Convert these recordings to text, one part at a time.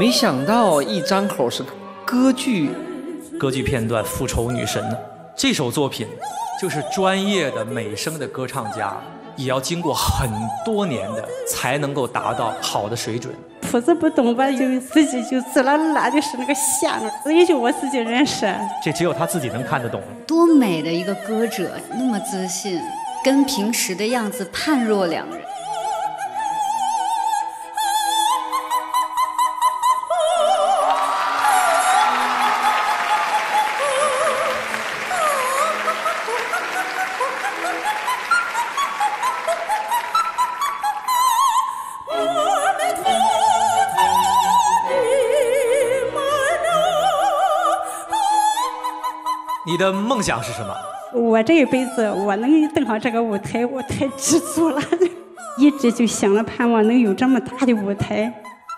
没想到一张口是歌剧片段《复仇女神》呢。这首作品就是专业的美声的歌唱家也要经过很多年的才能够达到好的水准。谱子不懂吧，就自己就滋啦啦的是那个响，也就我自己认识。这只有他自己能看得懂。多美的一个歌者，那么自信，跟平时的样子判若两人。你的梦想是什么？我这一辈子，我能登上这个舞台，我太知足了。一直就想着盼望能有这么大的舞台，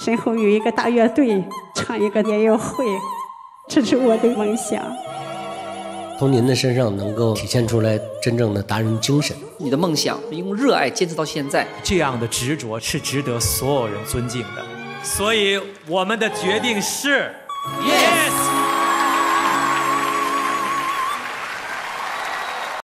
身后有一个大乐队，唱一个也要会，这是我的梦想。从您的身上能够体现出来真正的达人精神。你的梦想用热爱坚持到现在，这样的执着是值得所有人尊敬的。所以我们的决定是。